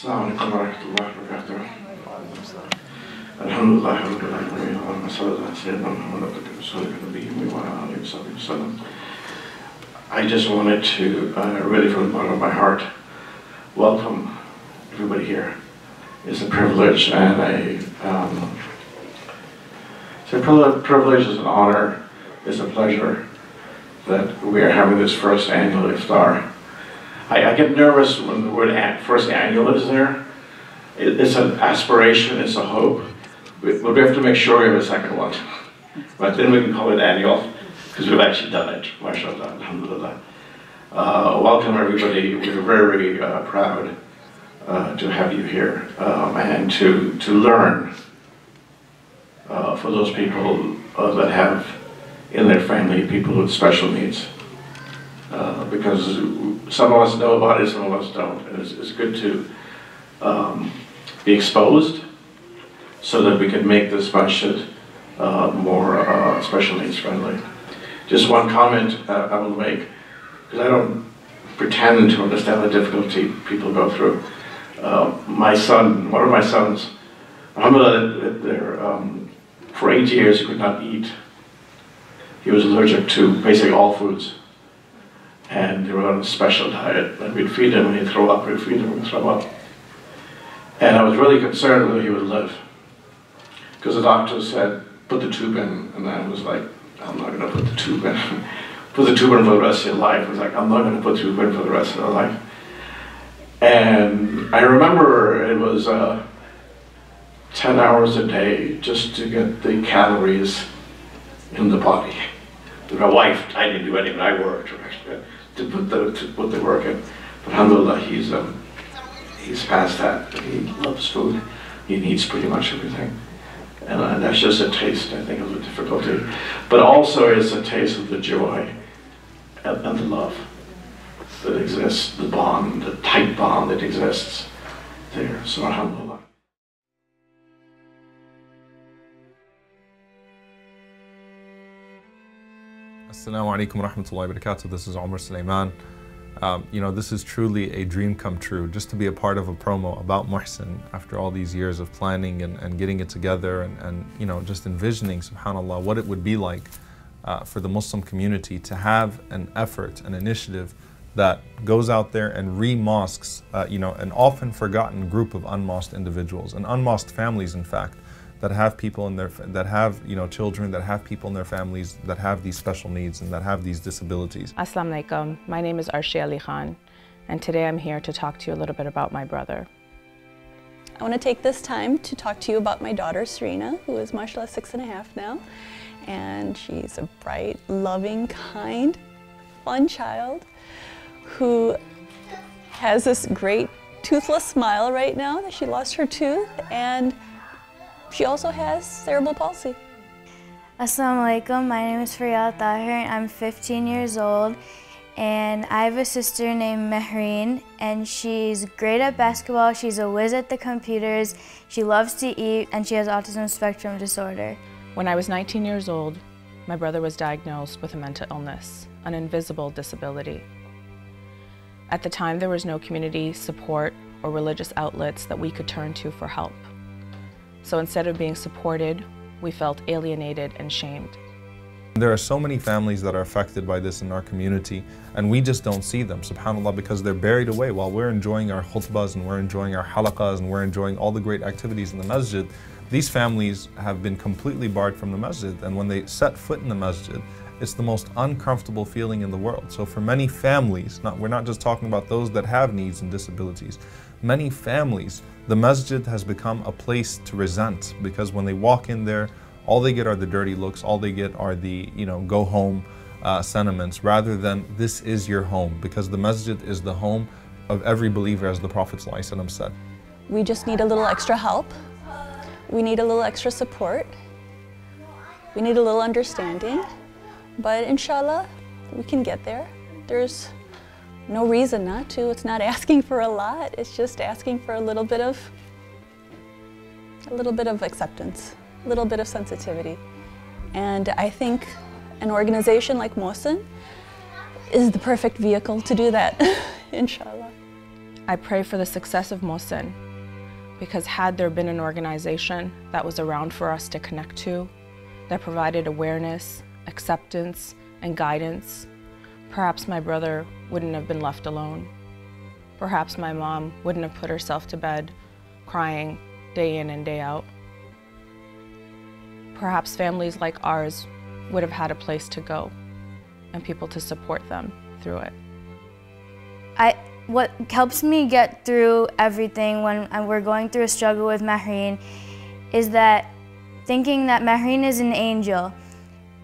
Assalamu alaikum wa rahmatullahi wa barakatuh. Alhamdulillah, alhamdulillah, wa sallallahu. I just wanted to, really from the bottom of my heart, welcome everybody here. It's a privilege and a privilege, it's an honor, it's a pleasure that we are having this first annual Iftar. I get nervous when the word first annual is there. It's an aspiration, it's a hope. But we have to make sure we have a second one. But then we can call it annual, because we've actually done it. Mashallah, alhamdulillah. Welcome everybody. We're very proud to have you here and to learn for those people that have in their family people with special needs. Because some of us know about it, some of us don't. And it's good to be exposed so that we can make this masjid more special needs friendly. Just one comment I will make, because I don't pretend to understand the difficulty people go through. My son, one of my sons, alhamdulillah, for 8 years he could not eat. He was allergic to basically all foods. And they were on a special diet, and we'd feed him and he'd throw up, we'd feed him and throw up. And I was really concerned whether he would live. Because the doctor said, put the tube in, and I was like, I'm not gonna put the tube in. Put the tube in for the rest of your life. I was like, I'm not gonna put the tube in for the rest of your life. And I remember it was 10 hours a day just to get the calories in the body. My wife, I didn't do anything, I worked to put the work in. But alhamdulillah, he's past that. He loves food. He needs pretty much everything. And that's just a taste, I think, of the difficulty. But also it's a taste of the joy and the love that exists, the bond, the tight bond that exists there. So alhamdulillah. Assalamu alaikum wa rahmatullahi wa barakatuh. This is Umar Sulaiman. You know, this is truly a dream come true, just to be a part of a promo about Muhsen after all these years of planning and getting it together and you know, just envisioning, subhanAllah, what it would be like for the Muslim community to have an effort, an initiative that goes out there and re-mosques, you know, an often forgotten group of unmosqued individuals and unmosqued families, in fact, that have people in their, that have, you know, children, that have people in their families, that have these special needs and that have these disabilities. Assalamu alaikum. My name is Arshia Ali Khan, and today I'm here to talk to you a little bit about my brother. I want to take this time to talk to you about my daughter, Serena, who is Mashallah 6 and a half now. And she's a bright, loving, kind, fun child who has this great toothless smile right now that she lost her tooth, and she also has cerebral palsy. Assalamu alaikum, my name is Faryal Tahir and I'm 15 years old, and I have a sister named Mehreen, and she's great at basketball, she's a whiz at the computers, she loves to eat, and she has autism spectrum disorder. When I was 19 years old, my brother was diagnosed with a mental illness, an invisible disability. At the time, there was no community support or religious outlets that we could turn to for help. So instead of being supported, we felt alienated and shamed. There are so many families that are affected by this in our community, and we just don't see them, subhanAllah, because they're buried away. While we're enjoying our khutbahs and we're enjoying our halaqahs and we're enjoying all the great activities in the masjid, these families have been completely barred from the masjid, and when they set foot in the masjid, it's the most uncomfortable feeling in the world. So for many families, we're not just talking about those that have needs and disabilities, many families, the masjid has become a place to resent, because when they walk in there, all they get are the dirty looks, all they get are the, you know, go home sentiments, rather than this is your home, because the masjid is the home of every believer, as the Prophet ﷺ said. We just need a little extra help. We need a little extra support. We need a little understanding. But inshallah, we can get there. There's no reason not to. It's not asking for a lot. It's just asking for a little bit of acceptance, a little bit of sensitivity. And I think an organization like Muhsen is the perfect vehicle to do that, inshallah. I pray for the success of Muhsen, because had there been an organization that was around for us to connect to, that provided awareness, acceptance, and guidance, perhaps my brother wouldn't have been left alone. Perhaps my mom wouldn't have put herself to bed crying day in and day out. Perhaps families like ours would have had a place to go and people to support them through it. What helps me get through everything when we're going through a struggle with Mehreen is that thinking that Mehreen is an angel.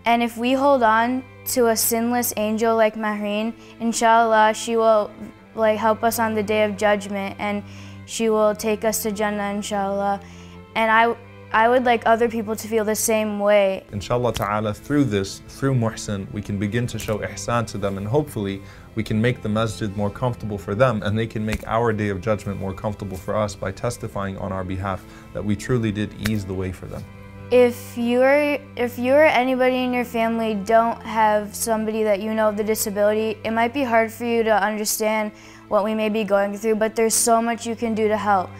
And if we hold on to a sinless angel like Mehreen, inshallah, she will help us on the day of judgment, and she will take us to Jannah, inshallah. And I would like other people to feel the same way. Inshallah ta'ala, through this, through Muhsen, we can begin to show ihsan to them, and hopefully we can make the masjid more comfortable for them, and they can make our day of judgment more comfortable for us by testifying on our behalf that we truly did ease the way for them. If you or anybody in your family don't have somebody that you know with a disability, it might be hard for you to understand what we may be going through, but there's so much you can do to help.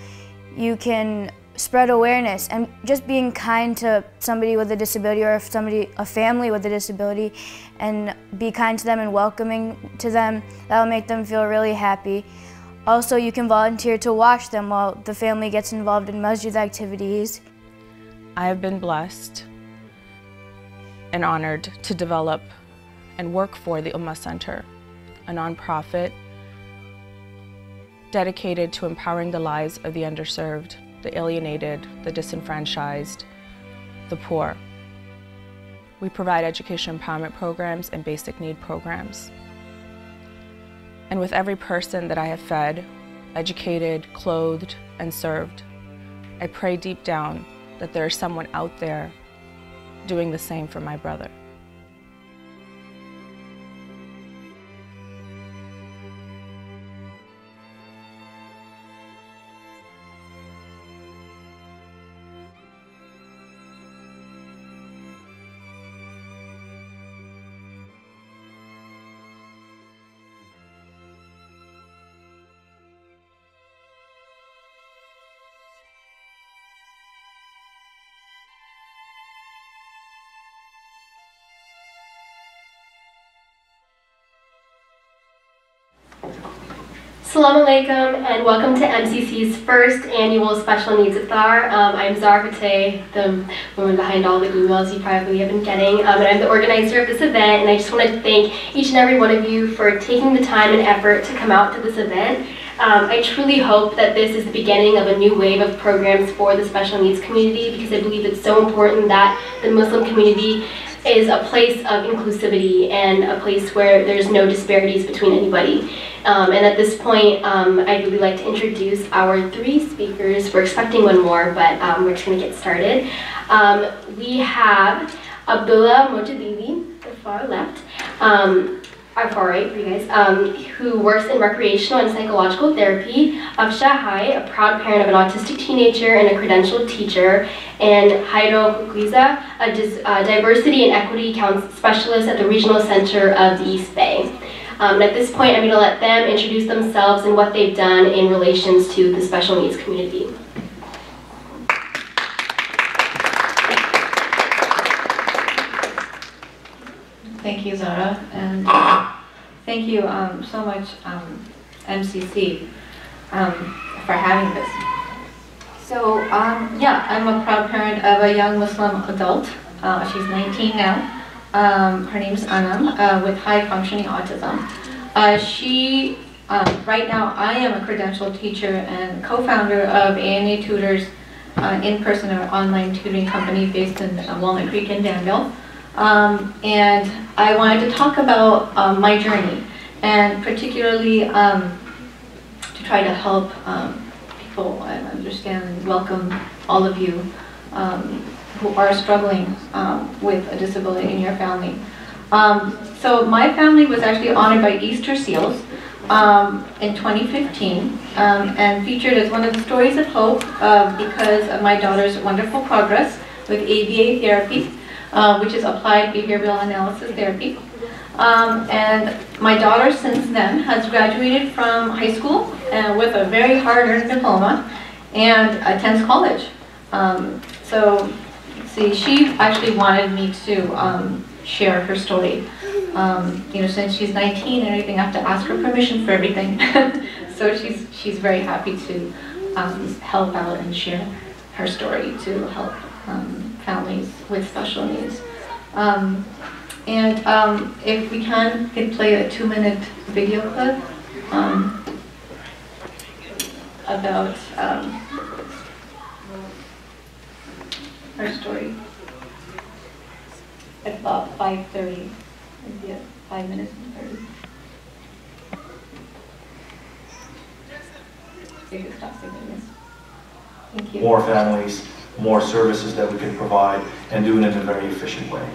You can spread awareness, and just being kind to somebody with a disability, or if a family with a disability, and be kind to them and welcoming to them, that will make them feel really happy. Also, you can volunteer to watch them while the family gets involved in masjid activities. I have been blessed and honored to develop and work for the Ummah Center, a nonprofit dedicated to empowering the lives of the underserved, the alienated, the disenfranchised, the poor. We provide education empowerment programs and basic need programs. And with every person that I have fed, educated, clothed, and served, I pray deep down that there is someone out there doing the same for my brother. Assalamu alaikum, and welcome to MCC's first annual Special Needs Iftar. I'm Zara Fatteh, the woman behind all the emails you probably have been getting, and I'm the organizer of this event, and I just want to thank each and every one of you for taking the time and effort to come out to this event. I truly hope that this is the beginning of a new wave of programs for the special needs community, because I believe it's so important that the Muslim community is a place of inclusivity and a place where there's no disparities between anybody. And at this point, I'd really like to introduce our three speakers. We're expecting one more, but we're just going to get started. We have Abdullah Mojadili, the far left, our far right for you guys, who works in recreational and psychological therapy. Afshahai, a proud parent of an autistic teenager and a credentialed teacher. And Jairo Kukliza, a diversity and equity specialist at the Regional Center of the East Bay. And at this point, I'm going to let them introduce themselves and what they've done in relations to the special needs community. Thank you, Zara, and thank you so much, MCC, for having this. So, yeah, I'm a proud parent of a young Muslim adult. She's 19 now. Her name's Anam, with high-functioning autism. Right now, I am a credentialed teacher and co-founder of ANA Tutors, in-person or online tutoring company based in Walnut Creek and Danville. And I wanted to talk about my journey, and particularly to try to help people understand and welcome all of you who are struggling with a disability in your family. So my family was actually honored by Easter Seals in 2015 and featured as one of the stories of hope because of my daughter's wonderful progress with ABA therapy, which is applied behavioral analysis therapy. And my daughter since then has graduated from high school with a very hard-earned diploma and attends college. So, see, she actually wanted me to share her story. You know, since she's 19 and everything, I have to ask her permission for everything. So she's very happy to help out and share her story to help families with special needs. If we can, we could play a 2-minute video clip about her story. At about 5:30, maybe at 5 minutes and 30. Thank you. More families, more services that we can provide, and doing it in a very efficient way.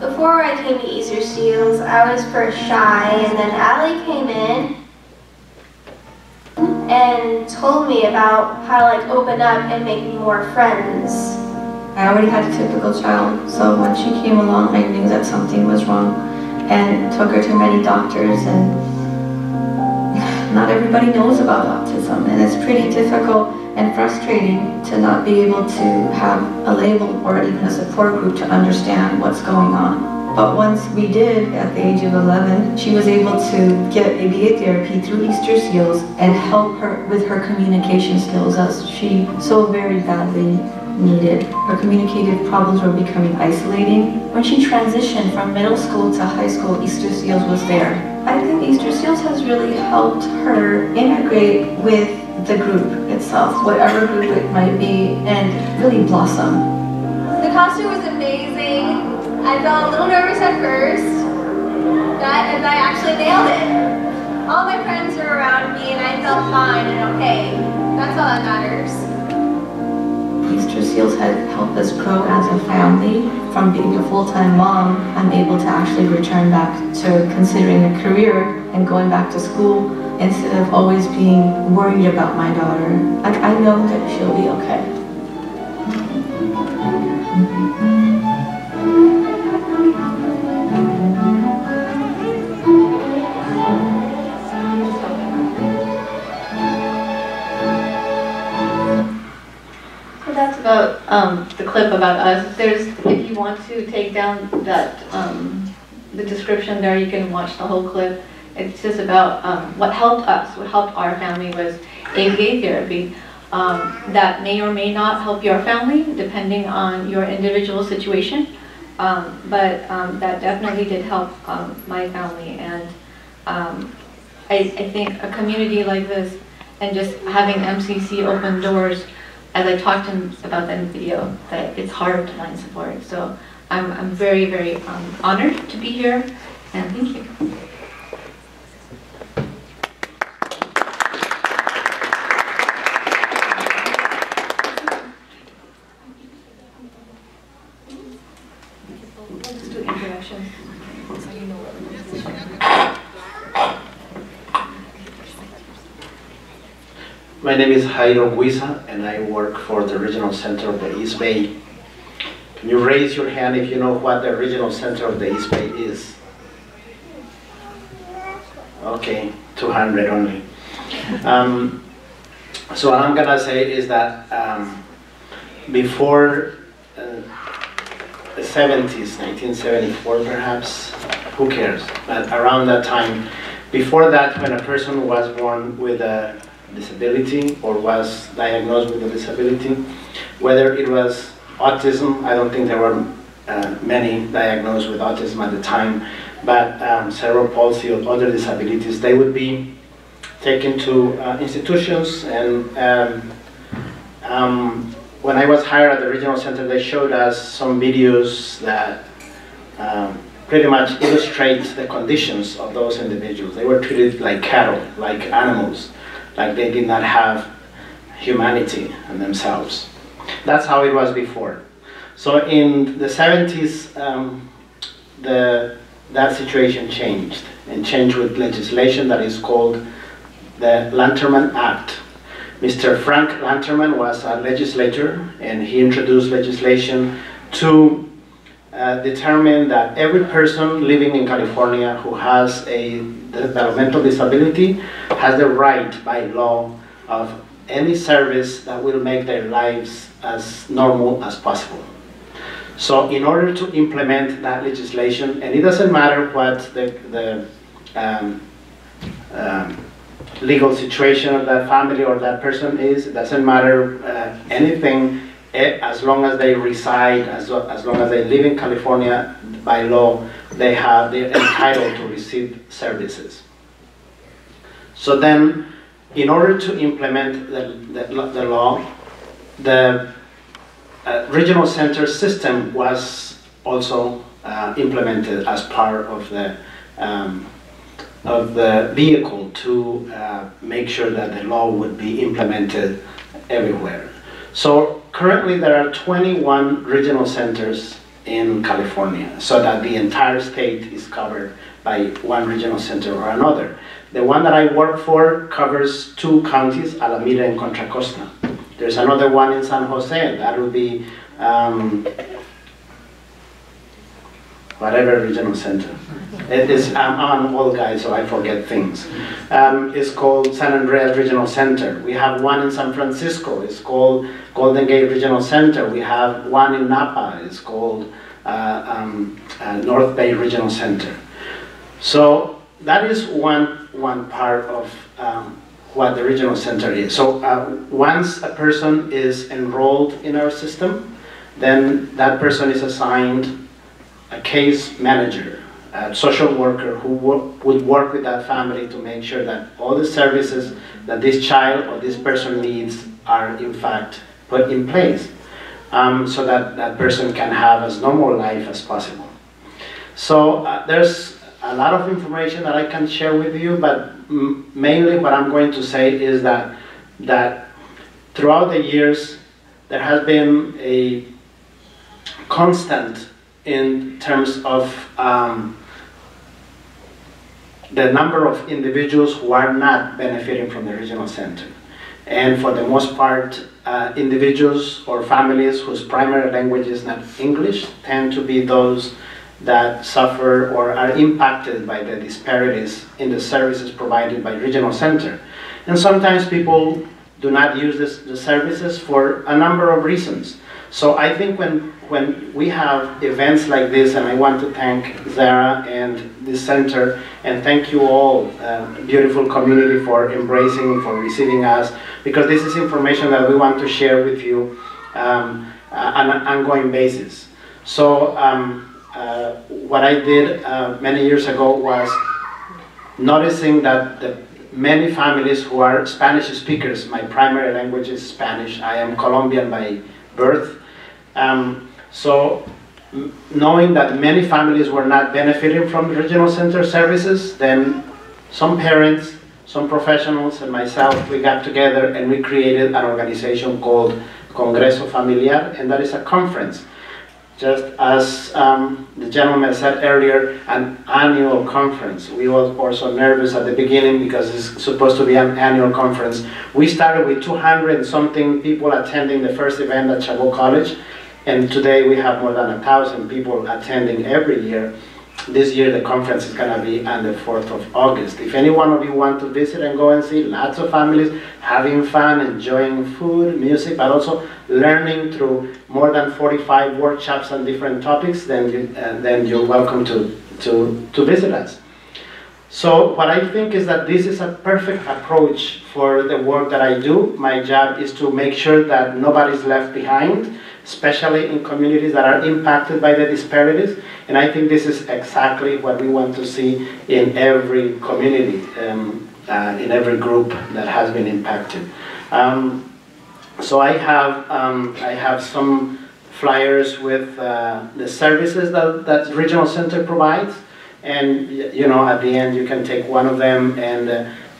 Before I came to Easter Seals, I was first shy, and then Allie came in and told me about how to open up and make more friends. I already had a typical child, so when she came along, I knew that something was wrong, and took her to many doctors, and not everybody knows about autism, and it's pretty difficult and frustrating to not be able to have a label or even a support group to understand what's going on. But once we did, at the age of 11, she was able to get ABA therapy through Easter Seals and help her with her communication skills as she so very badly needed. Her communicative problems were becoming isolating. When she transitioned from middle school to high school, Easter Seals was there. I think Easter Seals has really helped her integrate with the group itself, whatever group it might be, and really blossom. The costume was amazing. I felt a little nervous at first, and I actually nailed it. All my friends were around me, and I felt fine and okay. That's all that matters. Easter Seals had helped us grow as a family. From being a full-time mom, I'm able to actually return back to considering a career and going back to school instead of always being worried about my daughter. I know that she'll be okay. About the clip about us. If you want to take down that the description there, you can watch the whole clip. It's just about what helped us, what helped our family was ABA therapy. That may or may not help your family, depending on your individual situation. But that definitely did help my family, and I think a community like this, and just having MCC open doors. As I talked to him about that in the video, that it's hard to find support. So I'm very, very honored to be here, and thank you. Let's do introductions. So you know what. My name is Jairo Kukliza, and I work for the Regional Center of the East Bay. Can you raise your hand if you know what the Regional Center of the East Bay is? Okay, 200 only. So what I'm gonna say is that before the 70s, 1974 perhaps, who cares? But around that time, before that, when a person was born with a disability or was diagnosed with a disability, whether it was autism, I don't think there were many diagnosed with autism at the time, but cerebral palsy or other disabilities, they would be taken to institutions, and when I was hired at the Regional Center, they showed us some videos that pretty much illustrate the conditions of those individuals. They were treated like cattle, like animals. Like they did not have humanity in themselves. That's how it was before. So in the 70s, that situation changed, and changed with legislation that is called the Lanterman Act. Mr. Frank Lanterman was a legislator, and he introduced legislation to determined that every person living in California who has a developmental disability has the right by law of any service that will make their lives as normal as possible. So in order to implement that legislation, and it doesn't matter what the legal situation of that family or that person is, it doesn't matter anything, as long as they reside, as long as they live in California, by law, they're entitled to receive services. So then, in order to implement the law, the regional center system was also implemented as part of the vehicle to make sure that the law would be implemented everywhere. So currently there are 21 regional centers in California, so that the entire state is covered by one regional center or another. The one that I work for covers two counties, Alameda and Contra Costa. There's another one in San Jose, that will be whatever regional center. It is, I'm an old guy, so I forget things. It's called San Andreas Regional Center. We have one in San Francisco. It's called Golden Gate Regional Center. We have one in Napa. It's called North Bay Regional Center. So that is one part of what the regional center is. So once a person is enrolled in our system, then that person is assigned a case manager, a social worker who would work with that family to make sure that all the services that this child or this person needs are in fact put in place, so that that person can have as normal life as possible. So there's a lot of information that I can share with you, but mainly what I'm going to say is that throughout the years there has been a constant in terms of the number of individuals who are not benefiting from the regional center. And for the most part, individuals or families whose primary language is not English tend to be those that suffer or are impacted by the disparities in the services provided by regional center. And sometimes people do not use the services for a number of reasons. So I think when we have events like this, and I want to thank Zara and the center, and thank you all, beautiful community, for embracing, for receiving us, because this is information that we want to share with you on an ongoing basis. So what I did many years ago was noticing that the many families who are Spanish speakers, my primary language is Spanish, I am Colombian by birth, so knowing that many families were not benefiting from regional center services, then some parents, some professionals, and myself, we got together and we created an organization called Congreso Familiar, and that is a conference. Just as the gentleman said earlier, an annual conference. We were also nervous at the beginning because it's supposed to be an annual conference. We started with 200-something people attending the first event at Chabot College, and today we have more than 1,000 people attending every year. This year the conference is going to be on the 4th of August. If any one of you want to visit and go and see lots of families having fun, enjoying food, music, but also learning through more than 45 workshops on different topics, then you're welcome to visit us. So what I think is that this is a perfect approach for the work that I do. My job is to make sure that nobody's left behind, especially in communities that are impacted by the disparities. And I think this is exactly what we want to see in every community, in every group that has been impacted. So I have some flyers with the services that regional center provides, and you know, at the end you can take one of them, and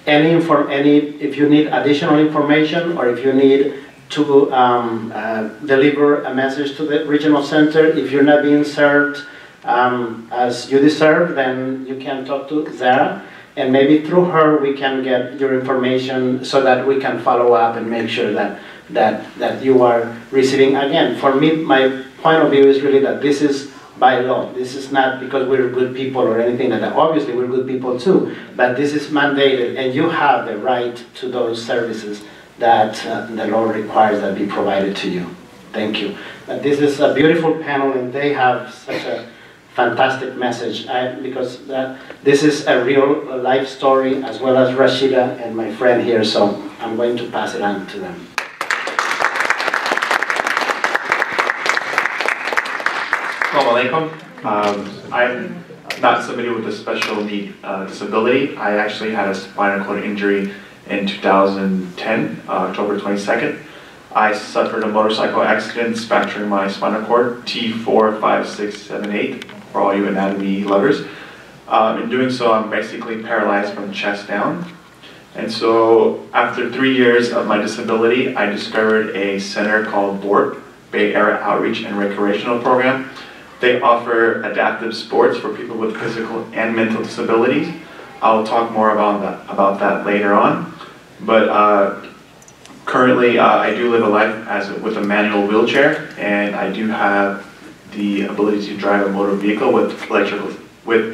if you need additional information or if you need to deliver a message to the regional center, if you're not being served as you deserve, then you can talk to Zara, and maybe through her we can get your information so that we can follow up and make sure that you are receiving. Again, for me, my point of view is really that this is by law. This is not because we're good people or anything like that. Obviously, we're good people too, but this is mandated, and you have the right to those services that the law requires that be provided to you. Thank you. This is a beautiful panel, and they have such a fantastic message, because this is a real life story, as well as Rashida and my friend here, so I'm going to pass it on to them. Assalamu alaikum. I'm not somebody with a special need disability. I actually had a spinal cord injury in 2010, October 22nd. I suffered a motorcycle accident fracturing my spinal cord, T45678, for all you anatomy lovers. In doing so, I'm basically paralyzed from chest down. And so after 3 years of my disability, I discovered a center called BORP, Bay Area Outreach and Recreational Program. They offer adaptive sports for people with physical and mental disabilities. I'll talk more about that later on. But currently, I do live a life with a manual wheelchair, and I do have the ability to drive a motor vehicle with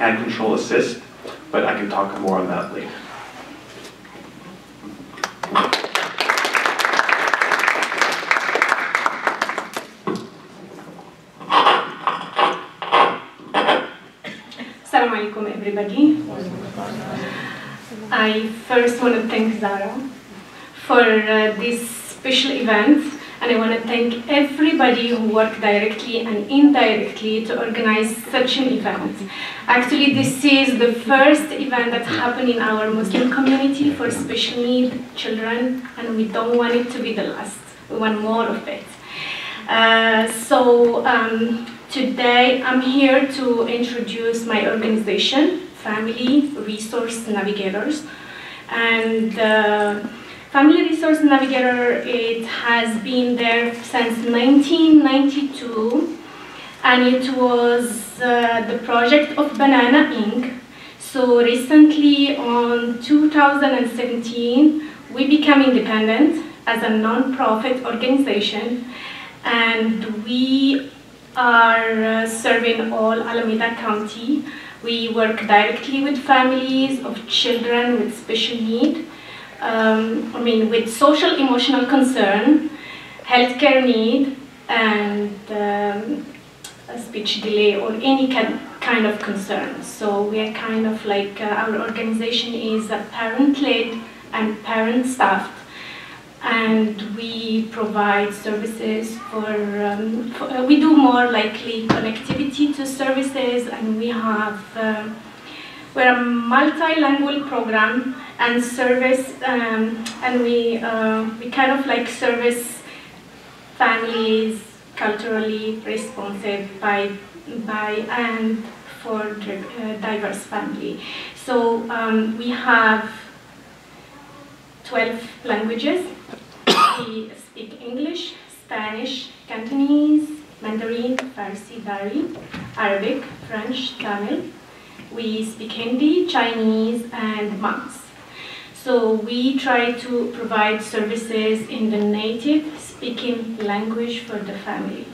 hand control assist, but I can talk more on that later. Assalamu alaikum, everybody. I first want to thank Zara for this special event, and I want to thank everybody who worked directly and indirectly to organize such an event. Actually, this is the first event that happened in our Muslim community for special need children, and we don't want it to be the last. We want more of it. Today I'm here to introduce my organization, Family Resource Navigators. And Family Resource Navigator, it has been there since 1992, and it was the project of Banana Inc. So recently, on 2017, we became independent as a non-profit organization, and we are serving all Alameda County. We work directly with families of children with special need. With social emotional concern, healthcare need, and a speech delay or any kind of concern. So we are kind of like, our organization is a parent-led and parent-staffed, and we provide services for we do more likely connectivity to services, and we have we're a multilingual program and service, and we kind of like service families culturally responsive by and for diverse family. So we have 12 languages. We speak English, Spanish, Cantonese, Mandarin, Farsi, Dari, Arabic, French, Tamil. We speak Hindi, Chinese, and Manx. So we try to provide services in the native speaking language for the family.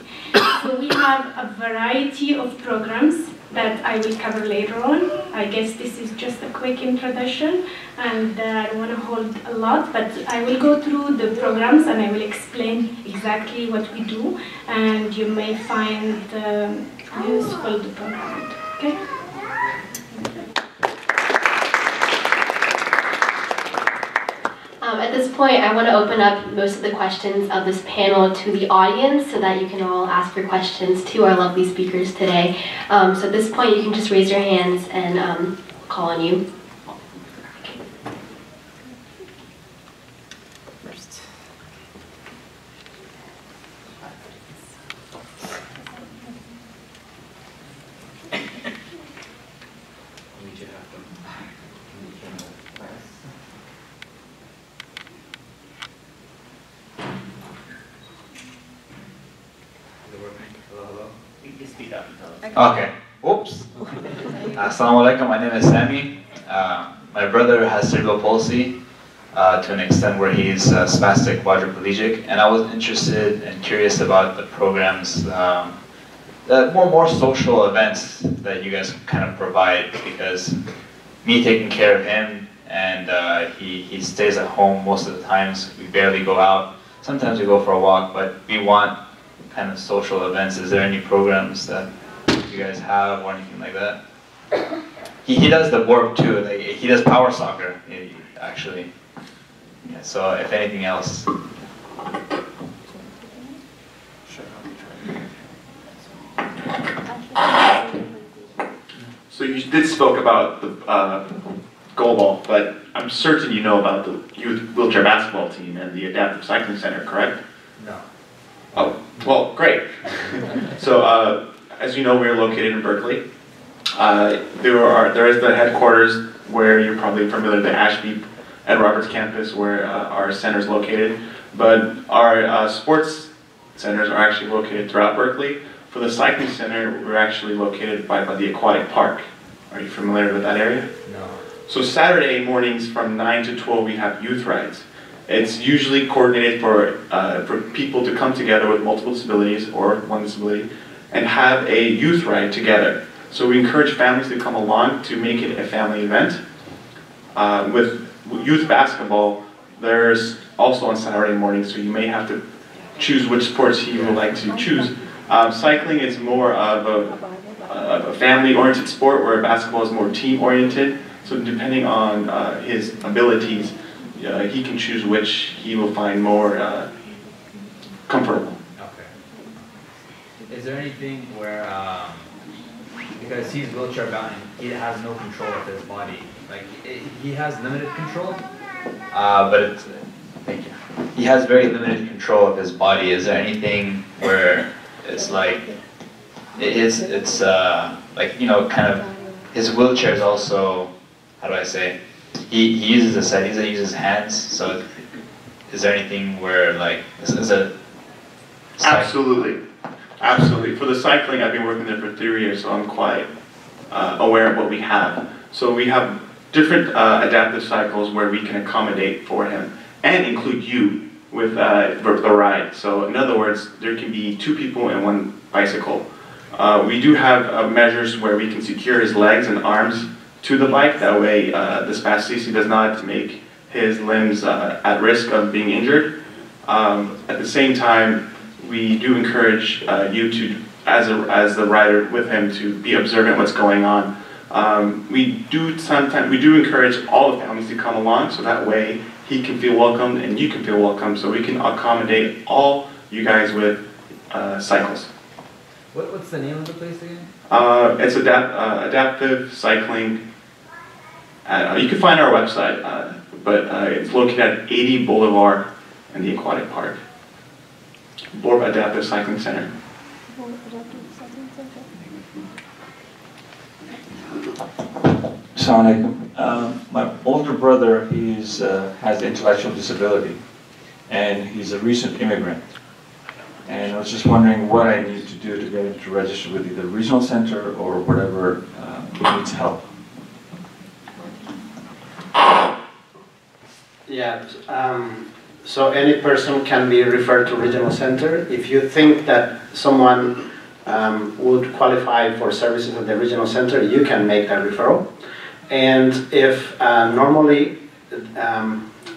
So we have a variety of programs that I will cover later on. I guess this is just a quick introduction, and I don't want to hold a lot, but I will go through the programs and I will explain exactly what we do, and you may find useful the program. Okay? At this point, I want to open up most of the questions of this panel to the audience so that you can all ask your questions to our lovely speakers today. So at this point, you can just raise your hands and call on you. First. Okay, oops. Assalamu alaikum, my name is Sammy. My brother has cerebral palsy to an extent where he's spastic quadriplegic, and I was interested and curious about the programs more social events that you guys kind of provide, because me taking care of him, and he stays at home most of the times. We barely go out. Sometimes we go for a walk, but we want kind of social events. Is there any programs that you guys have or anything like that? He does the work too. Like, he does power soccer, actually. Yeah, so if anything else. So you did spoke about the goalball, but I'm certain you know about the youth wheelchair basketball team and the adaptive cycling center, correct? No. Oh, well, great. So as you know, we are located in Berkeley. There is the headquarters where you're probably familiar, the Ashby Ed Roberts campus, where our center is located. But our sports centers are actually located throughout Berkeley. For the cycling center, we're actually located by the Aquatic Park. Are you familiar with that area? No. So Saturday mornings from 9 to 12, we have youth rides. It's usually coordinated for people to come together with multiple disabilities or one disability and have a youth ride together. So we encourage families to come along to make it a family event. With youth basketball, there's also on Saturday mornings, so you may have to choose which sports you would like to choose. Cycling is more of a family-oriented sport, where basketball is more team-oriented. So depending on his abilities, he can choose which he will find more comfortable. Okay. Is there anything where, because he's wheelchair-bound, he has no control of his body. Like, he has limited control, but it's, thank you. He has very limited control of his body. Is there anything where it's like, it's like, you know, kind of, his wheelchair is also, how do I say, he uses a set, he doesn't use his hands, so is there anything where, like, is it? Absolutely, absolutely. For the cycling, I've been working there for 3 years, so I'm quite aware of what we have. So we have different adaptive cycles where we can accommodate for him and include you with the ride. So in other words, there can be two people and one bicycle. We do have measures where we can secure his legs and arms to the bike. That way this spasticity does not make his limbs at risk of being injured. At the same time, we do encourage you to, as the rider with him, to be observant what's going on. We do encourage all the families to come along, so that way he can feel welcomed and you can feel welcome, so we can accommodate all you guys with cycles. What's the name of the place again? It's Adaptive Cycling. You can find our website, but it's located at 80 Boulevard in the Aquatic Park. Boulevard Adaptive Cycling Center. Assalamu alaikum. My older brother has intellectual disability, and he's a recent immigrant. And I was just wondering what I need to do to get him to register with either the regional center or whatever needs help. Yeah. So any person can be referred to regional center. If you think that someone would qualify for services at the regional center, you can make that referral. And if normally,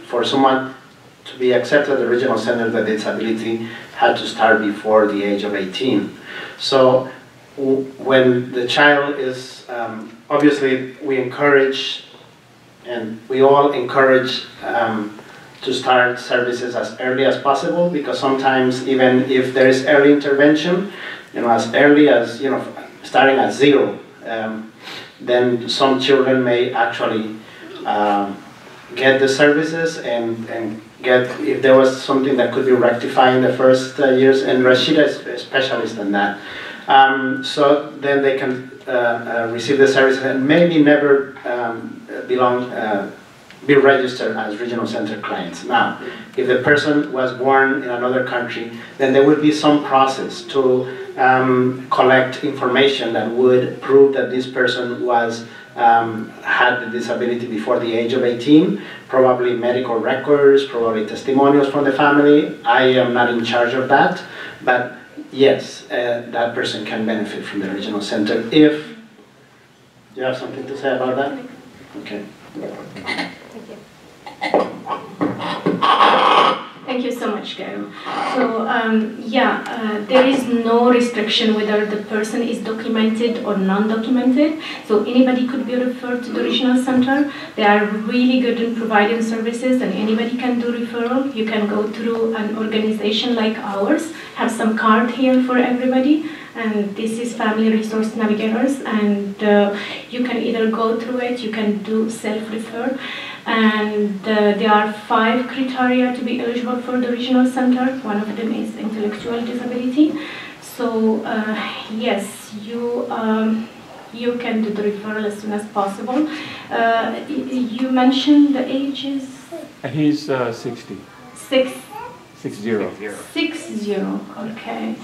for someone to be accepted at the regional center, the disability had to start before the age of 18. So when the child is, obviously we encourage, and we all encourage to start services as early as possible, because sometimes even if there is early intervention, you know, as early as, you know, starting at 0, then some children may actually get the services and get, if there was something that could be rectified in the first years, and Rashida is a specialist in that. So then they can receive the services and maybe never be registered as regional center clients. Now, if the person was born in another country, then there would be some process to collect information that would prove that this person was had the disability before the age of 18, probably medical records, probably testimonials from the family. I am not in charge of that, but yes, that person can benefit from the regional center if... You have something to say about that? Okay. Thank you so much, Jairo. So, there is no restriction whether the person is documented or non-documented. So anybody could be referred to the regional center. They are really good in providing services, and anybody can do referral. You can go through an organization like ours, have some card here for everybody. And this is Family Resource Navigators, and you can either go through it, you can do self-refer, and there are 5 criteria to be eligible for the regional center. One of them is intellectual disability. So yes, you you can do the referral as soon as possible. You mentioned the ages. He's 60. 60. Okay.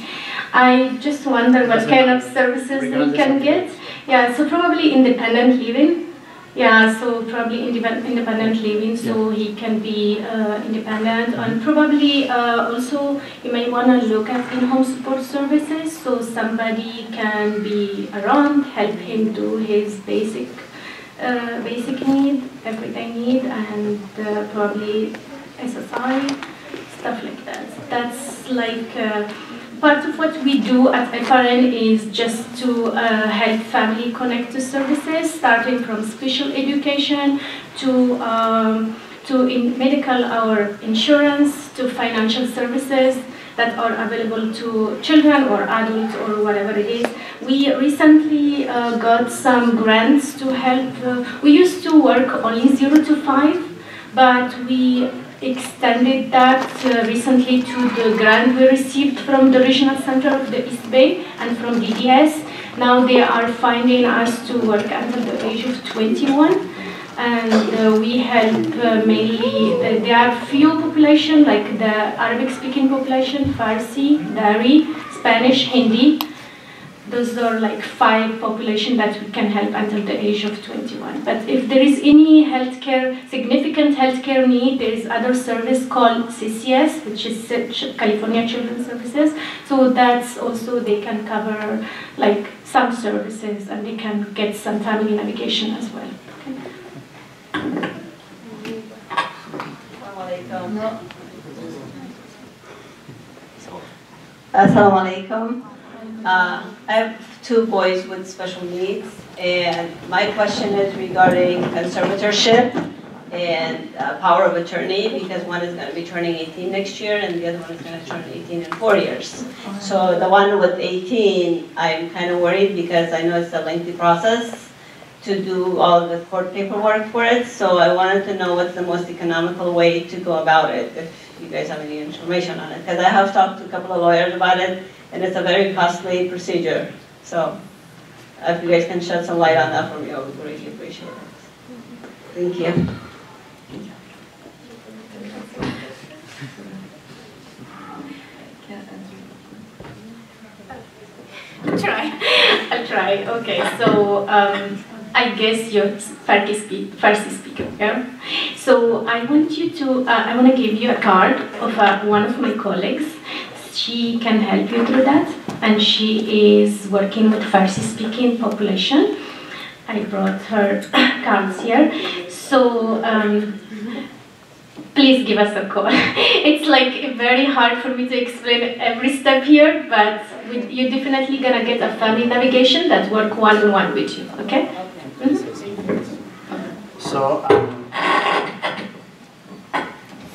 I just wonder what kind of services we can get. Yeah, so probably independent living. Yeah, so probably independent living, so yeah. He can be independent. And probably also you may want to look at in-home support services, so somebody can be around, help him do his basic need, everyday need, and probably SSI. Stuff like that. That's like part of what we do at FRN is just to help family connect to services, starting from special education to in medical or insurance to financial services that are available to children or adults or whatever it is. We recently got some grants to help. We used to work only 0 to 5, but we extended that recently to the grant we received from the Regional Center of the East Bay and from DDS. Now they are finding us to work until the age of 21, and we help mainly, there are few population like the Arabic speaking population, Farsi, Dari, Spanish, Hindi. Those are like 5 population that we can help until the age of 21. But if there is any healthcare, significant healthcare need, there is other service called CCS, which is California Children's Services. So that's also, they can cover like some services, and they can get some family navigation as well. Assalamu alaikum. I have 2 boys with special needs, and my question is regarding conservatorship and power of attorney, because one is going to be turning 18 next year and the other one is going to turn 18 in 4 years. So the one with 18, I'm kind of worried because I know it's a lengthy process to do all the court paperwork for it. So I wanted to know what's the most economical way to go about it, if you guys have any information on it, because I have talked to a couple of lawyers about it. And it's a very costly procedure. So if you guys can shed some light on that for me, I would greatly appreciate it. Thank you. I'll try. Okay, so I guess you're Farsi speaker, yeah? So I want you to, I want to give you a card of one of my colleagues. She can help you through that, and she is working with Farsi-speaking population. I brought her cards here, so please give us a call. It's like very hard for me to explain every step here, but you're definitely gonna get a family navigation that work one-on-one with you. Okay? Mm-hmm. So.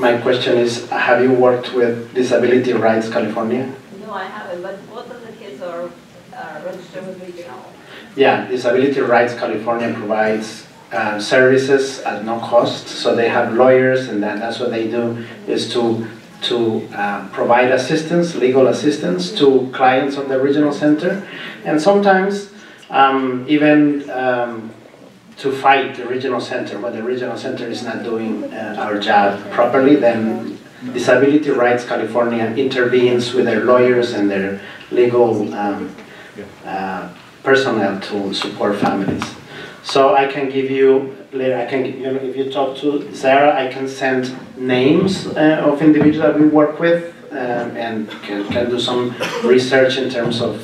My question is, have you worked with Disability Rights California? No, I haven't, but both of the kids are registered with Regional. Yeah, Disability Rights California provides services at no cost, so they have lawyers, and that's what they do, is to provide assistance, legal assistance, to clients of the Regional Center, and sometimes even to fight the Regional Center. When the Regional Center is not doing our job properly, then Disability Rights California intervenes with their lawyers and their legal personnel to support families. So I can give you later. I can, if you talk to Zara, I can send names of individuals that we work with and can do some research in terms of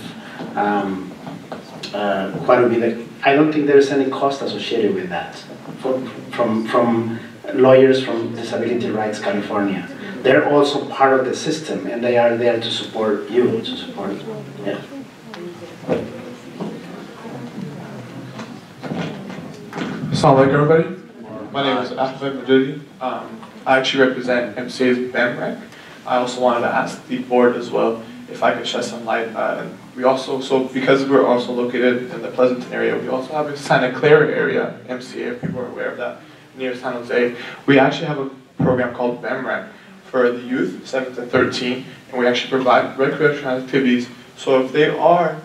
quite a bit. I don't think there is any cost associated with that from lawyers from Disability Rights California. They're also part of the system, and they are there to support you, to support you. Yeah. Assalamu alaikum, everybody. My name is Abdullah Mojadili. I actually represent MCA's BAMREC. I also wanted to ask the board as well if I could shed some light. We also, because we're also located in the Pleasanton area, we also have a Santa Clara area, MCA, if people are aware of that, near San Jose. We actually have a program called BAMREC for the youth, 7 to 13, and we actually provide recreational activities. So if they are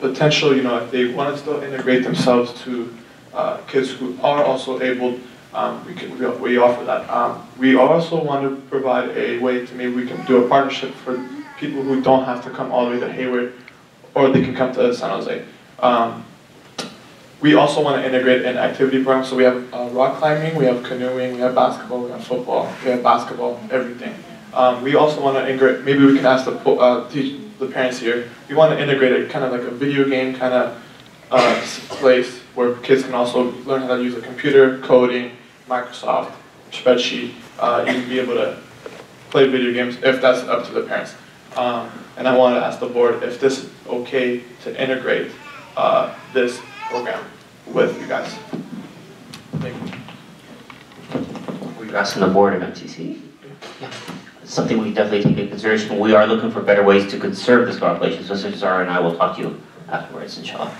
potential, you know, if they want to still integrate themselves to kids who are also able, we offer that. We also want to provide a way to maybe we can do a partnership for people who don't have to come all the way to Hayward, or they can come to San Jose. We also want to integrate an activity program, so we have rock climbing, we have canoeing, we have basketball, we have football, we have basketball, everything. We also want to integrate, maybe we can ask the parents here, we want to integrate it kind of like a video game kind of place, where kids can also learn how to use a computer, coding, Microsoft, spreadsheet, even be able to play video games if that's up to the parents. And I wanted to ask the board if this is okay to integrate this program with you guys. Thank you. Were you asking the board of MTC? Yeah. It's something we definitely take into consideration. We are looking for better ways to conserve this population, so Zara and I will talk to you afterwards, inshallah.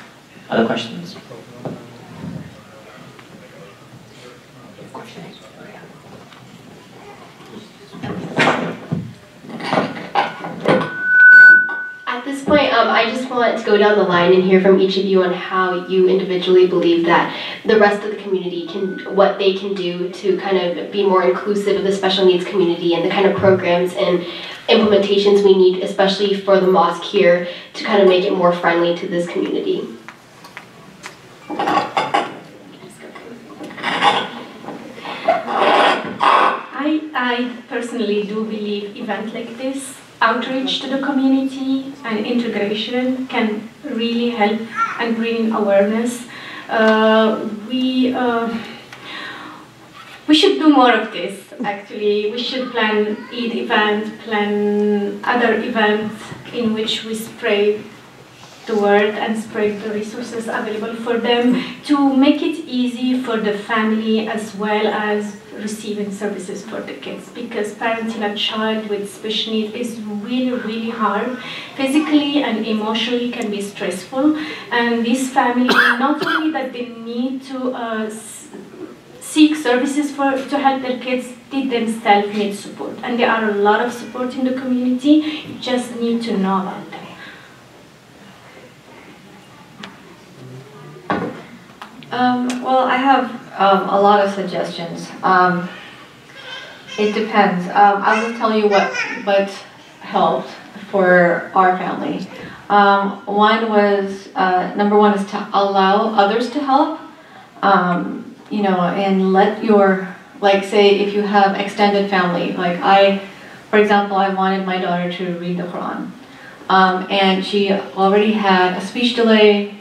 Other questions? At this point, I just want to go down the line and hear from each of you on how you individually believe that the rest of the community can, what they can do to kind of be more inclusive of the special needs community and the kind of programs and implementations we need, especially for the mosque here, to kind of make it more friendly to this community. I personally do believe events like this, outreach to the community and integration, can really help and bring awareness. We should do more of this, actually. We should plan Eid events, plan other events in which we spread the word and spread the resources available for them to make it easy for the family as well as receiving services for the kids, because parenting a child with special needs is really, really hard. Physically and emotionally can be stressful, and these families, not only that they need to seek services to help their kids, they themselves need support, and there are a lot of support in the community, you just need to know about them. Well, I have a lot of suggestions. It depends. I'll just tell you what helped for our family. One was, number one is to allow others to help, you know, and let your, like say if you have extended family, like I, for example, I wanted my daughter to read the Quran. And she already had a speech delay,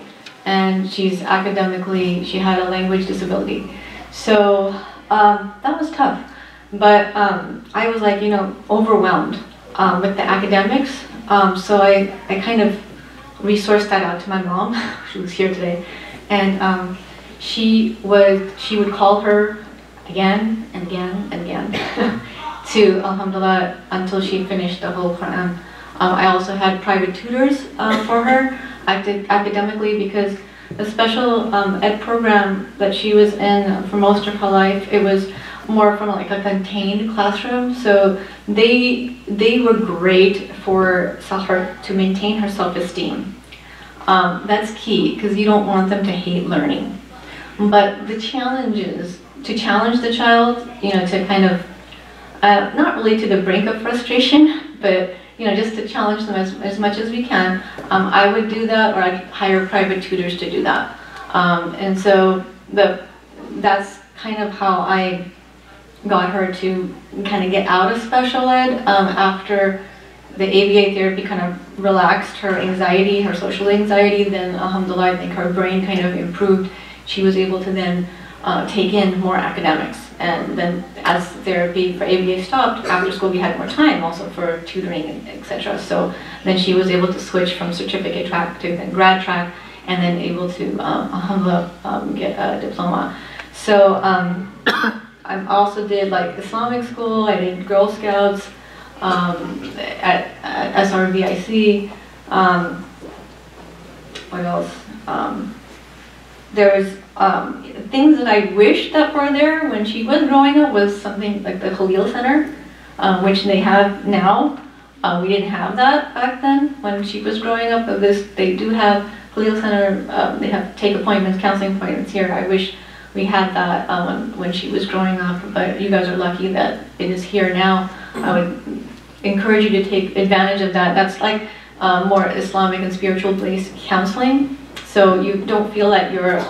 and she's academically, she had a language disability. So that was tough. But I was like, you know, overwhelmed with the academics. So I kind of resourced that out to my mom. She was here today. And she would call her again and again and again to Alhamdulillah until she finished the whole Quran. I also had private tutors for her. Academically, because the special ed program that she was in for most of her life, it was more from like a contained classroom, so they were great for her to maintain her self-esteem. That's key, because you don't want them to hate learning. But the challenges, to challenge the child, you know, to kind of, not really to the brink of frustration, but you know, just to challenge them as much as we can. I would do that, or I'd hire private tutors to do that. And so that's kind of how I got her to kind of get out of special ed after the ABA therapy kind of relaxed her anxiety, her social anxiety. Then Alhamdulillah, I think her brain kind of improved. She was able to then take in more academics. And then as therapy for ABA stopped, after school we had more time also for tutoring, etc. So then she was able to switch from certificate track to then grad track, and then able to Alhamdulillah get a diploma. So I also did like Islamic school, I did Girl Scouts at SRVIC. What else? There's things that I wish that were there when she was growing up was something like the Khalil Center, which they have now. We didn't have that back then when she was growing up, but this they do have Khalil Center. They have take appointments, counseling appointments here. I wish we had that when she was growing up, but you guys are lucky that it is here now. I would encourage you to take advantage of that. That's like more Islamic and spiritual based counseling. So you don't feel that your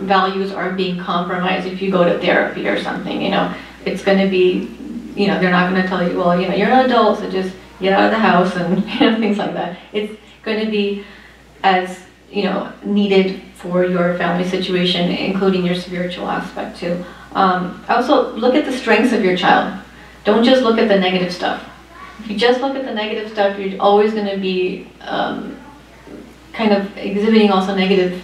values are being compromised if you go to therapy or something. You know, it's going to be, you know, they're not going to tell you, well, you know, you're an adult, so just get out of the house and, you know, things like that. It's going to be as, you know, needed for your family situation, including your spiritual aspect too. Also, look at the strengths of your child. Don't just look at the negative stuff. If you just look at the negative stuff, you're always going to be kind of exhibiting also negative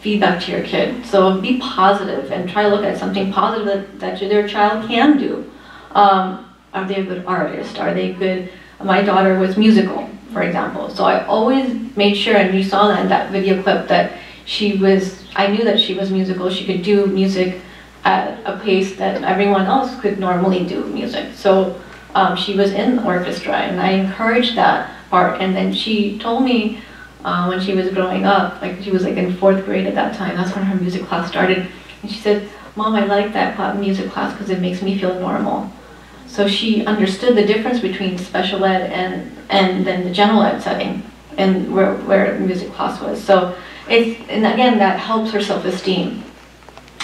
feedback to your kid. So be positive and try to look at something positive that their child can do. Are they a good artist? Are they good? My daughter was musical, for example. So I always made sure, and you saw that in that video clip, that she was, I knew that she was musical. She could do music at a pace that everyone else could normally do music. So she was in the orchestra, and I encouraged that part. And then she told me, when she was growing up, like she was like in 4th grade at that time, that's when her music class started, and she said, "Mom, I like that music class because it makes me feel normal." So she understood the difference between special ed and then the general ed setting, and where music class was. So it's, and again, that helps her self-esteem,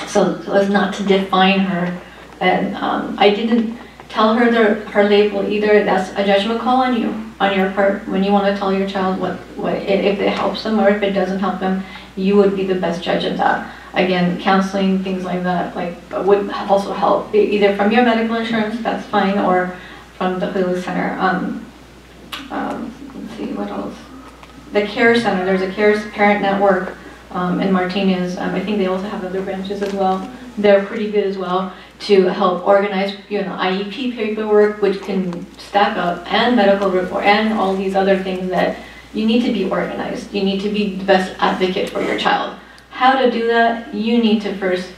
so as not to define her. And I didn't tell her her label either. That's a judgment call on you, on your part, when you want to tell your child what if it helps them or if it doesn't help them. You would be the best judge of that. Again, counseling, things like that, like would also help, either from your medical insurance, that's fine, or from the Hulu Center. Let's see, what else? The Care Center. There's a Care Parent Network in Martinez. I think they also have other branches as well. They're pretty good as well to help organize, you know, IEP paperwork, which can stack up, and medical report, and all these other things that you need to be organized. You need to be the best advocate for your child. How to do that? You need to first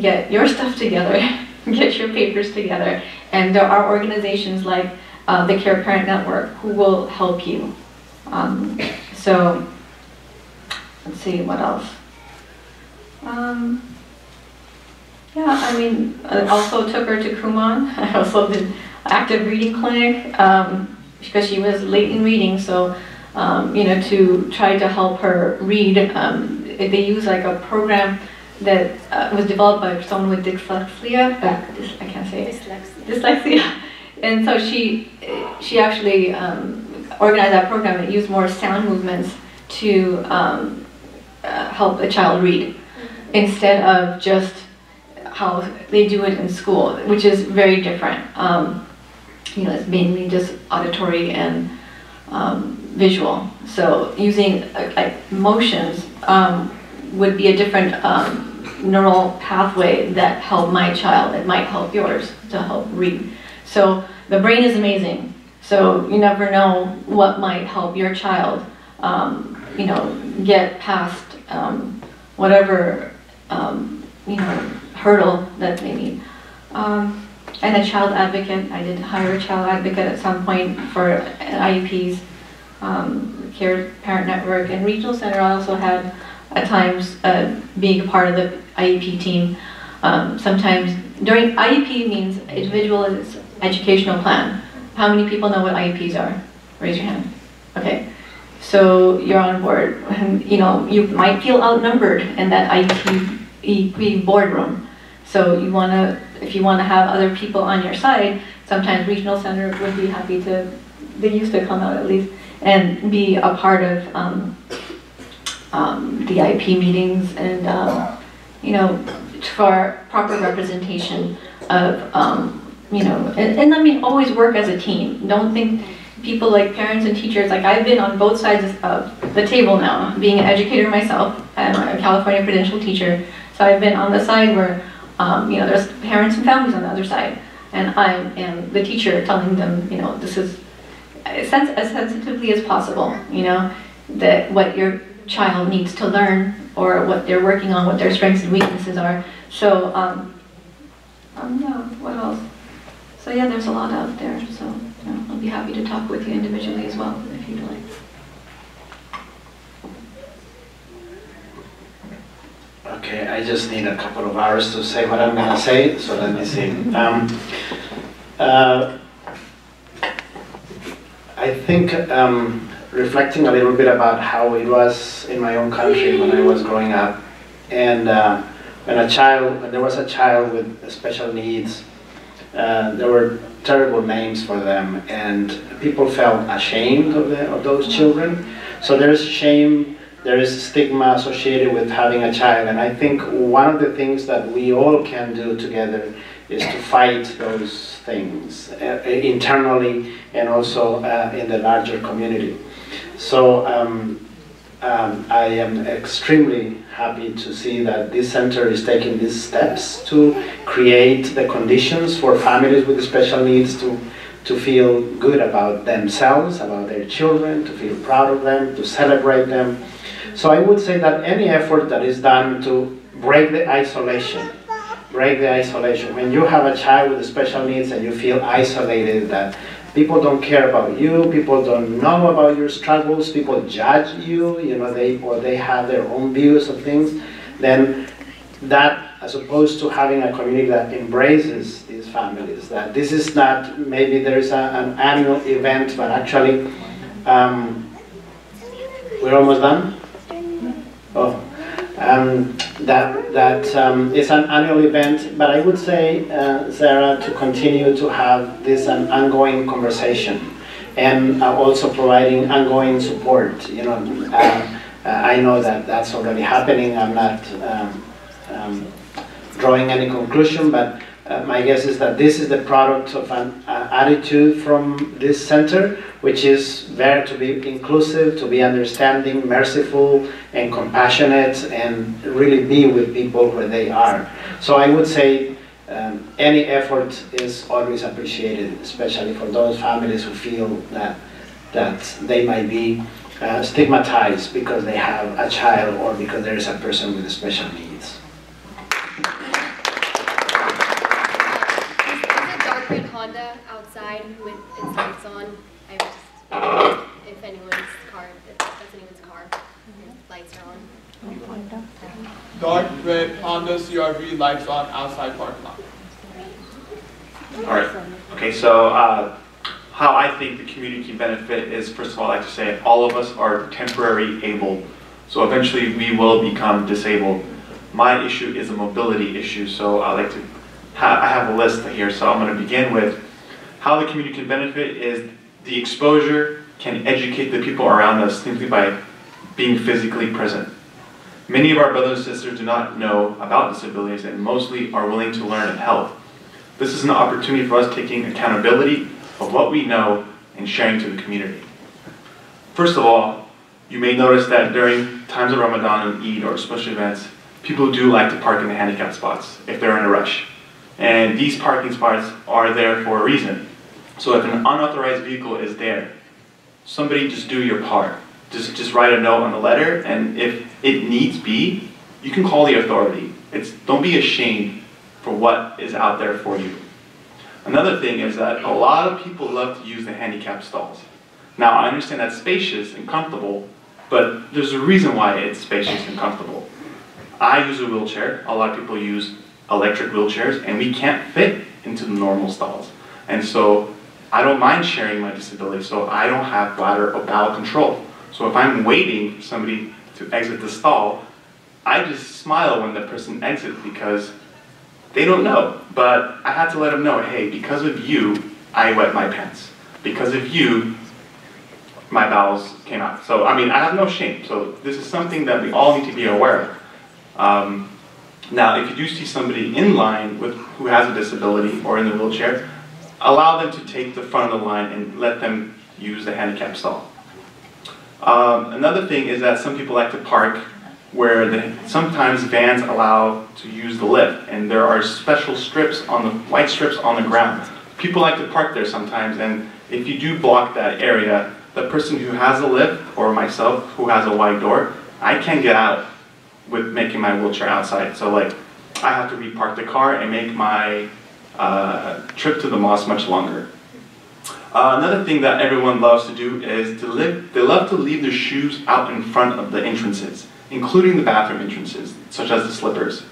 get your stuff together, get your papers together, and there are organizations like the Care Parent Network who will help you. So, let's see, what else? Yeah, I mean, I also took her to Kumon. I also did active reading clinic because she was late in reading, so, you know, to try to help her read. They use like a program that was developed by someone with dyslexia. I can't say it. Dyslexia. And so she actually organized that program and used more sound movements to help the child read, mm-hmm. instead of just how they do it in school, which is very different. You know, it's mainly just auditory and visual. So using motions would be a different neural pathway that helped my child. It might help yours to help read. So the brain is amazing. So you never know what might help your child, you know, get past whatever, you know, hurdle that they need. And a child advocate. I did hire a child advocate at some point for IEPs, Care Parent Network, and Regional Center. I also had at times being a part of the IEP team. Sometimes during IEP means individual educational plan. How many people know what IEPs are? Raise your hand. Okay. So you're on board, and you know you might feel outnumbered in that IEP boardroom. So you want to, if you want to have other people on your side, sometimes Regional Center would be happy to, they used to come out at least, and be a part of the IEP meetings and, you know, for proper representation of, you know, and I mean, always work as a team. Don't think people like parents and teachers, like I've been on both sides of the table now, being an educator myself, I'm a California credential teacher, so I've been on the side where, you know, there's parents and families on the other side, and I am the teacher telling them, you know, this is as sensitively as possible, you know, that what your child needs to learn or what they're working on, what their strengths and weaknesses are. So, yeah, what else? So yeah, there's a lot out there, so you know, I'll be happy to talk with you individually as well, if you'd like. Okay, I just need a couple of hours to say what I'm going to say, so let me see. I think reflecting a little bit about how it was in my own country when I was growing up, and when there was a child with special needs, there were terrible names for them, and people felt ashamed of those children. So there's shame. There is stigma associated with having a child, and I think one of the things that we all can do together is to fight those things internally and also in the larger community. So I am extremely happy to see that this center is taking these steps to create the conditions for families with special needs to feel good about themselves, about their children, to feel proud of them, to celebrate them. So I would say that any effort that is done to break the isolation, when you have a child with special needs and you feel isolated, that people don't care about you, people don't know about your struggles, people judge you, you know, or they have their own views of things, then that, as opposed to having a community that embraces these families, that this is not, maybe there is an annual event, but actually, we're almost done? Oh. That is an annual event, but I would say, Zara, to continue to have this an ongoing conversation, and also providing ongoing support. You know, I know that that's already happening. I'm not drawing any conclusion, but my guess is that this is the product of an attitude from this center, which is there to be inclusive, to be understanding, merciful, and compassionate, and really be with people where they are. So I would say any effort is always appreciated, especially for those families who feel that they might be stigmatized because they have a child or because there is a person with special needs. Outside with its lights on. I would just, if anyone's car, if that's anyone's car, mm-hmm. Lights are on. Dark red Honda CRV lights on outside parking lot. All right. Okay. So how I think the community can benefit is, first of all, I like to say all of us are temporary able. So eventually we will become disabled. My issue is a mobility issue. So I like to. I have a list here, so I'm going to begin with how the community can benefit is the exposure can educate the people around us simply by being physically present. Many of our brothers and sisters do not know about disabilities and mostly are willing to learn and help. This is an opportunity for us taking accountability of what we know and sharing to the community. First of all, you may notice that during times of Ramadan and Eid or special events, people do like to park in the handicapped spots if they're in a rush. And these parking spots are there for a reason. So if an unauthorized vehicle is there, somebody just do your part. Just write a note on the letter, and if it needs be, you can call the authority. Don't be ashamed for what is out there for you. Another thing is that a lot of people love to use the handicapped stalls. Now, I understand that's spacious and comfortable, but there's a reason why it's spacious and comfortable. I use a wheelchair. A lot of people use electric wheelchairs, and we can't fit into the normal stalls. And so I don't mind sharing my disability, so I don't have bladder or bowel control. So if I'm waiting for somebody to exit the stall, I just smile when the person exits because They don't know, but I had to let them know, hey, because of you, I wet my pants. Because of you, my bowels came out. So, I mean, I have no shame. So this is something that we all need to be aware of. Now, if you do see somebody in line with who has a disability or in the wheelchair, allow them to take the front of the line and let them use the handicap stall. Another thing is that some people like to park where sometimes vans allow to use the lift, and there are special strips on the white strips on the ground. People like to park there sometimes, and if you do block that area, the person who has a lift, or myself who has a wide door, I can't get out with making my wheelchair outside. So like, I have to repark the car and make my trip to the mosque much longer. Another thing that everyone loves to do is they love to leave their shoes out in front of the entrances, including the bathroom entrances, such as the slippers.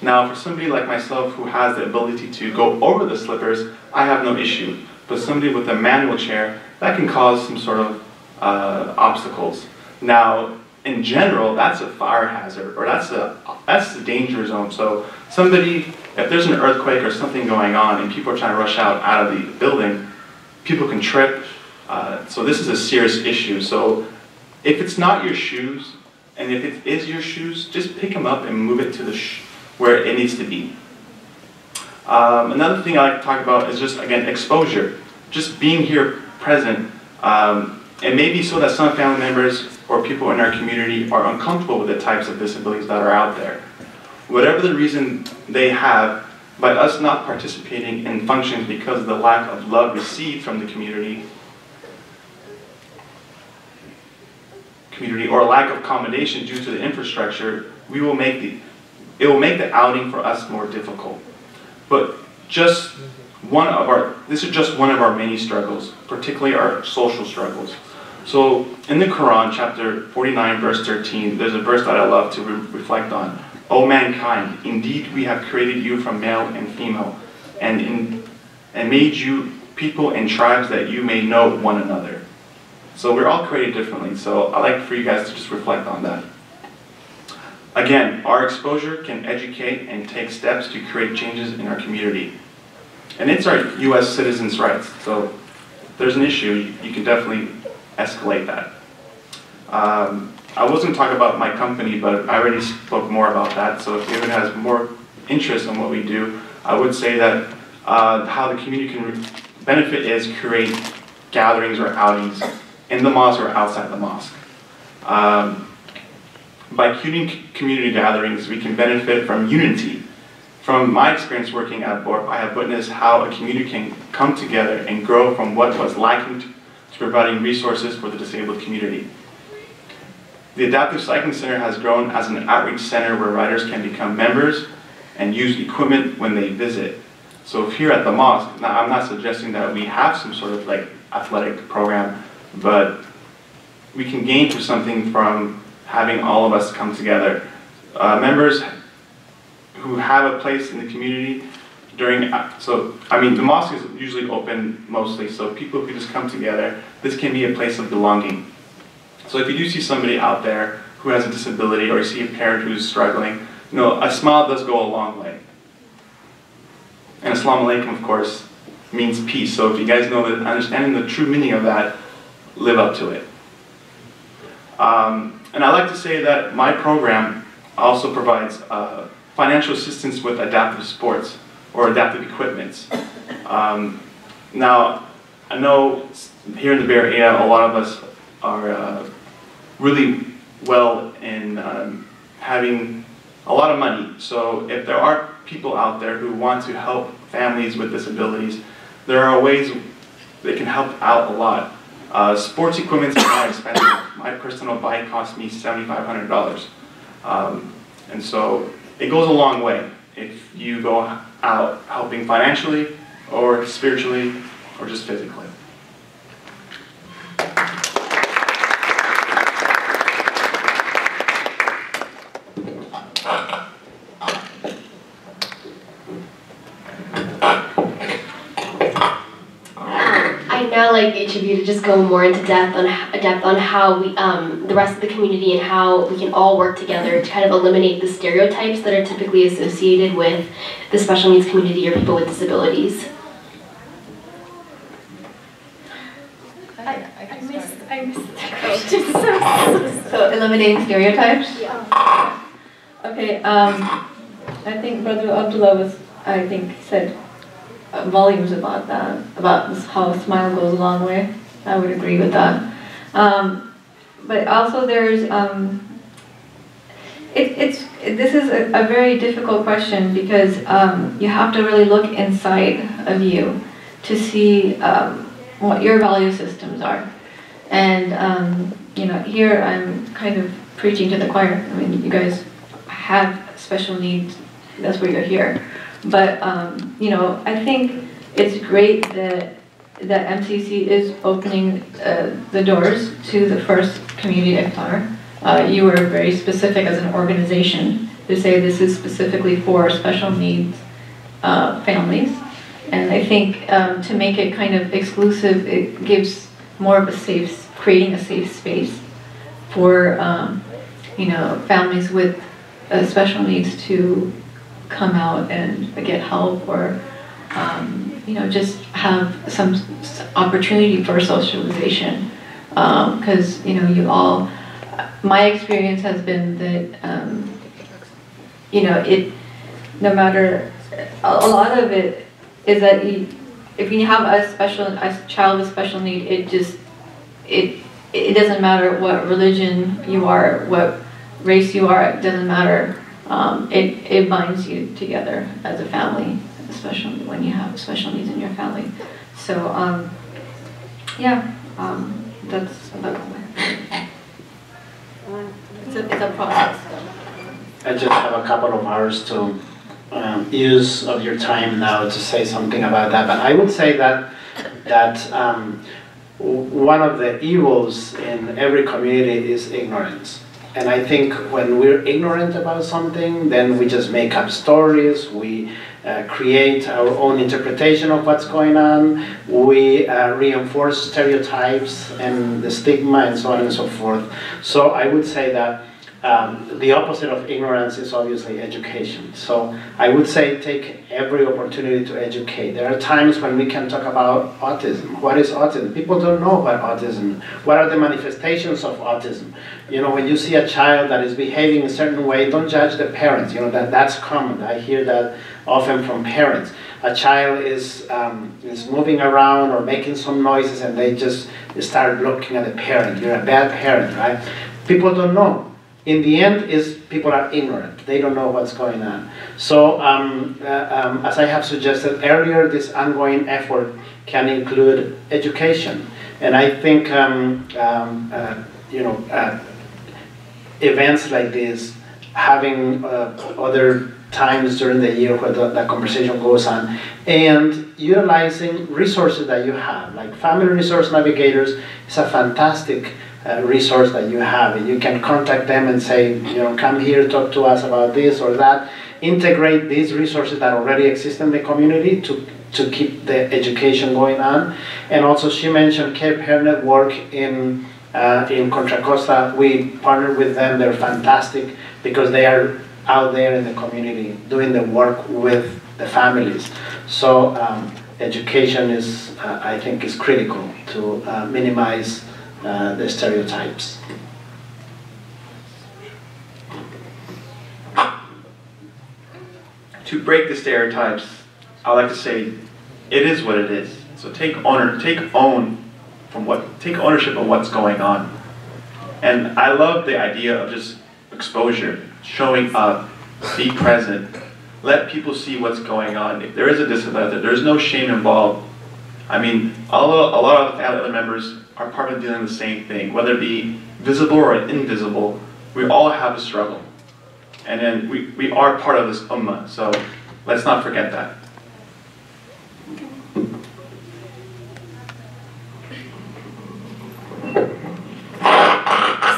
Now, for somebody like myself who has the ability to go over the slippers, I have no issue. But somebody with a manual chair, that can cause some sort of obstacles. Now, in general, that's a fire hazard, or that's a danger zone. So somebody, if there's an earthquake or something going on and people are trying to rush out of the building, people can trip. So this is a serious issue. So if it's not your shoes, and if it is your shoes, just pick them up and move it to the where it needs to be. Another thing I like to talk about is just, again, exposure. Just being here present, and maybe so that some family members or people in our community are uncomfortable with the types of disabilities that are out there. Whatever the reason they have, by us not participating in functions because of the lack of love received from the community or lack of accommodation due to the infrastructure, it will make the outing for us more difficult. But this is just one of our many struggles, particularly our social struggles. So in the Quran, chapter 49, verse 13, there's a verse that I love to reflect on. O mankind, indeed we have created you from male and female, and made you people and tribes that you may know one another. So we're all created differently, so I'd like for you guys to just reflect on that. Again, our exposure can educate and take steps to create changes in our community. And it's our U.S. citizens' rights, so if there's an issue, you can definitely escalate that. I wasn't talking about my company, but I already spoke more about that, so if anyone has more interest in what we do, I would say that how the community can benefit is create gatherings or outings in the mosque or outside the mosque. By community gatherings, we can benefit from unity. From my experience working at BORP, I have witnessed how a community can come together and grow from what was lacking to providing resources for the disabled community. The Adaptive Cycling Center has grown as an outreach center where riders can become members and use equipment when they visit. So if here at the mosque, now I'm not suggesting that we have some sort of like athletic program, but we can gain something from having all of us come together. Members who have a place in the community the mosque is usually open mostly, so people can just come together. This can be a place of belonging. So if you do see somebody out there who has a disability, or you see a parent who's struggling, you know, a smile does go a long way. And Assalamu alaikum, of course, means peace. So if you guys know that, understanding the true meaning of that, live up to it. And I like to say that my program also provides financial assistance with adaptive sports or adaptive equipments. Now, I know here in the Bay Area, a lot of us are really well in having a lot of money. So if there are people out there who want to help families with disabilities, there are ways they can help out a lot. Sports equipment is not expensive. My personal bike cost me $7,500. And so it goes a long way if you go out helping financially or spiritually or just physically. I'd now like each of you to just go more into depth on how we, the rest of the community and how we can all work together to kind of eliminate the stereotypes that are typically associated with the special needs community or people with disabilities. I missed the question. So eliminating stereotypes? Yeah. Okay, I think Brother Abdullah was, said volumes about that, about how a smile goes a long way. I would agree with that. But also there's, this is a very difficult question because you have to really look inside of you to see what your value systems are. And you know, here I'm kind of preaching to the choir. I mean, you guys have special needs, that's why you're here. But you know, I think it's great that MCC is opening the doors to the first community Iftar. You were very specific as an organization to say this is specifically for special needs families, and I think to make it kind of exclusive, it gives more of a safe, creating a safe space for you know, families with special needs to come out and get help, or you know, just have some opportunity for socialization, because you know, you all, my experience has been that you know, no matter, a lot of it is that if you have a child with special need, it doesn't matter what religion you are, what race you are, it doesn't matter. It binds you together as a family, especially when you have special needs in your family. So yeah, that's about it. It's a process. I just have a couple of hours to use of your time now to say something about that. But I would say that one of the evils in every community is ignorance. And I think when we're ignorant about something, then we just make up stories, we create our own interpretation of what's going on, we reinforce stereotypes and the stigma and so on and so forth. So I would say that the opposite of ignorance is obviously education. So I would say take every opportunity to educate. There are times when we can talk about autism. What is autism? People don't know about autism. What are the manifestations of autism? You know, when you see a child that is behaving a certain way, don't judge the parents. You know, that's common. I hear that often from parents. A child is moving around or making some noises and they just start looking at the parent. You're a bad parent, right? People don't know. In the end, people are ignorant. They don't know what's going on. So, as I have suggested earlier, this ongoing effort can include education, and I think you know, events like this, having other times during the year where that conversation goes on, and utilizing resources that you have, like Family Resource Navigators, is a fantastic resource that you have, and you can contact them and say, you know, come here, talk to us about this or that. Integrate these resources that already exist in the community to keep the education going on. And also, she mentioned Care Parent Network in Contra Costa. We partnered with them. They're fantastic because they are out there in the community doing the work with the families. So education is, I think, is critical to minimize the stereotypes. To break the stereotypes, I like to say, it is what it is. So take ownership of what's going on. And I love the idea of just exposure, showing up, be present, let people see what's going on. If there is a disability, there's no shame involved. I mean, a lot of the family members are part of doing the same thing, whether it be visible or invisible. We all have a struggle. And then we are part of this ummah, so let's not forget that.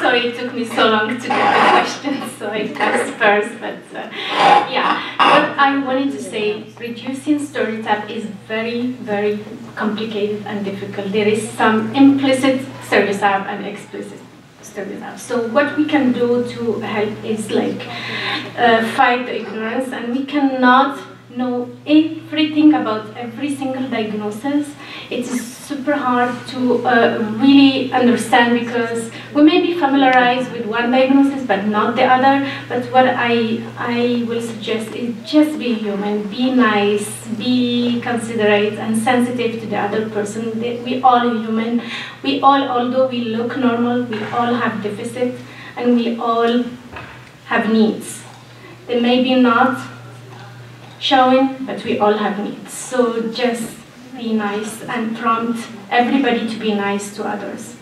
Sorry, it took me so long to get the question, so so I passed first, but yeah. What I wanted to say, reducing story tap is very, very complicated and difficult. There is some implicit stereotype and explicit stereotype. So what we can do to help is like fight the ignorance, and we cannot know everything about every single diagnosis. It's super hard to really understand, because we may be familiarized with one diagnosis but not the other. But what I will suggest is just be human, be nice, be considerate and sensitive to the other person. We all are human. We all, although we look normal, we all have deficits and we all have needs. They may be not showing, but we all have needs. So just be nice and prompt everybody to be nice to others.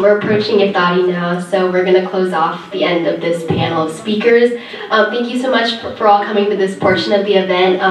We're approaching Iftar now, so we're going to close off the end of this panel of speakers. Thank you so much for all coming to this portion of the event.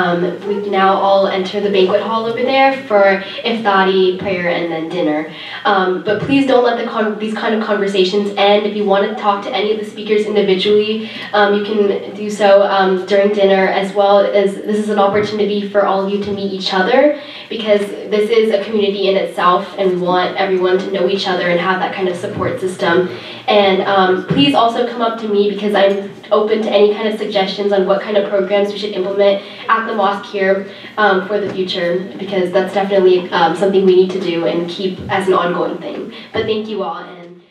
We can now all enter the banquet hall over there for Iftar, prayer, and then dinner. But please don't let these kind of conversations end. If you want to talk to any of the speakers individually, you can do so during dinner, as well as this is an opportunity for all of you to meet each other, because this is a community in itself, and we want everyone to know each other and have that kind of support system. And please also come up to me, because I'm open to any kind of suggestions on what kind of programs we should implement at the mosque here for the future, because that's definitely something we need to do and keep as an ongoing thing. But thank you all. And